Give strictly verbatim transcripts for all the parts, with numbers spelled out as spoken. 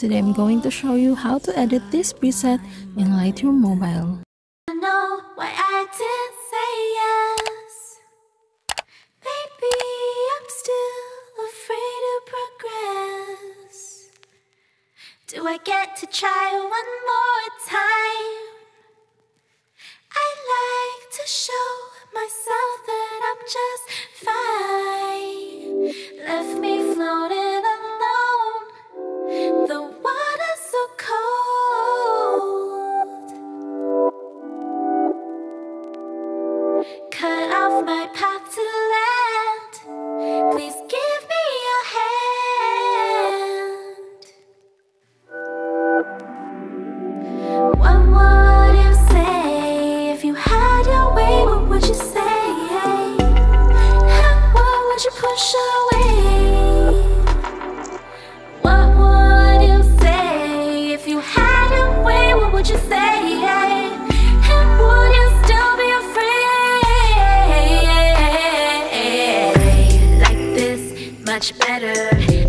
Today I'm going to show you how to edit this preset in Lightroom Mobile. I know why I didn't say yes. Maybe I'm still afraid of progress. Do I get to try one more time? I like to show myself that I'm just fine. Left me floating. Much better,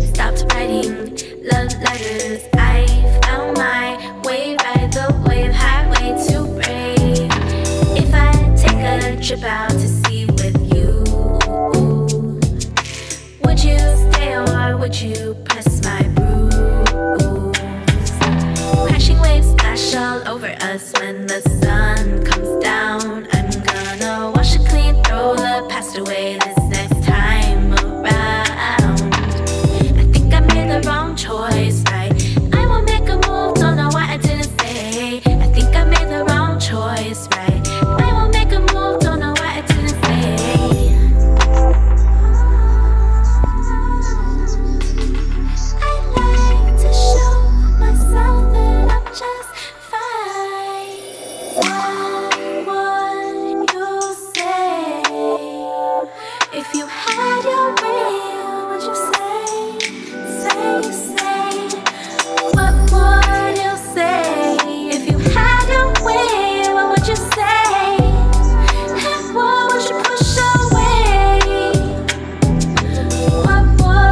stopped writing love letters. I found my way by the wave, highway to brave. If I take a trip out to sea with you, would you stay or would you press my bruise? Crashing waves splash all over us when the sun comes down. I'm gonna wash it clean, throw the past away this next time around. Choice, right? I won't make a move, don't know why I didn't say. I think I made the wrong choice, right? I won't make a move, don't know why I didn't say. I like to show myself that I'm just fine. What would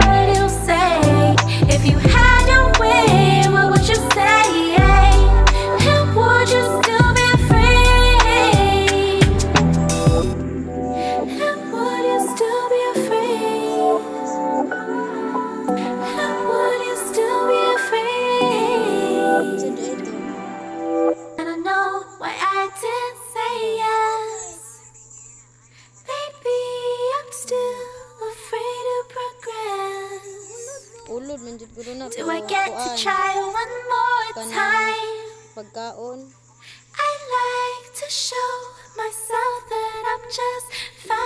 you say if you had your way? Would you say? Do I get to try one more time? I like to show myself that I'm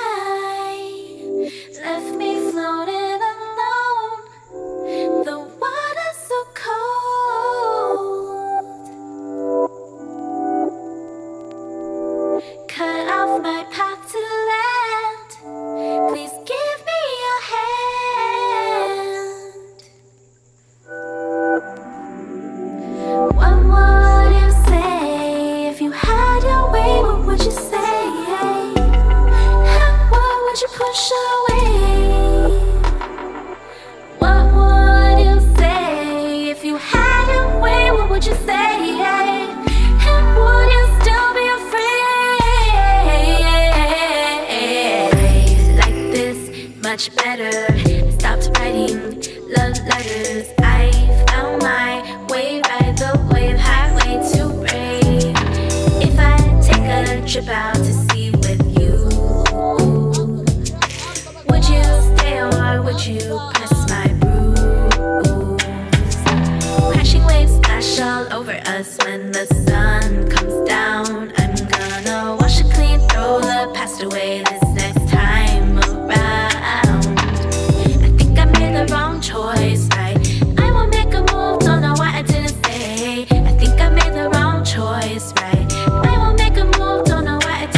just fine. Left me floating alone. The water's so cold. Cut off my path to land. Please give me a hand. Much better, stopped writing love letters. I found my way by the wave, highway to brave. If I take a trip out to sea with you, would you stay or would you press my bruise? Crashing waves splash all over us when the sun comes down. I'm gonna wash it clean, throw the past away this next time around. Choice, right? I won't make a move, don't know why I didn't say. I think I made the wrong choice, right? I won't make a move, don't know why I didn't say.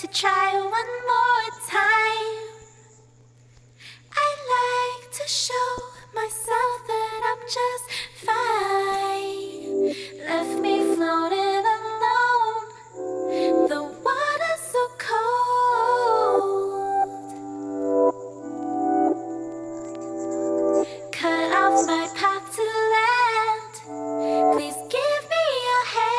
to try one more time. I like to show myself that I'm just fine. Left me floating alone. The water's so cold. Cut off my path to land. Please give me your hand.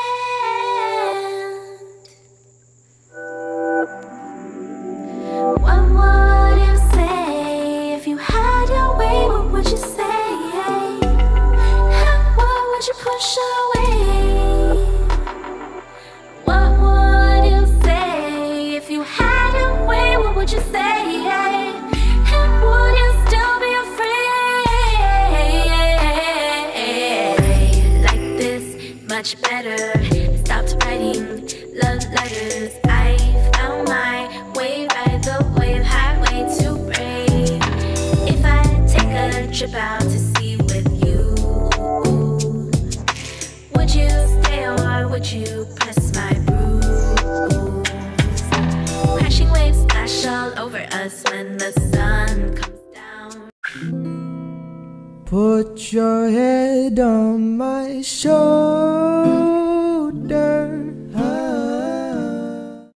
What would you say if you had your way? What would you say? And what would you push away? What would you say if you had your way? What would you say? And would you still be afraid? Like this, much better. I stopped writing love letters. I found my way by the wave highway to break. If I take a trip out to sea with you, would you stay or would you press my bruise? Crashing waves splash all over us when the sun comes down. Put your head on my shoulder.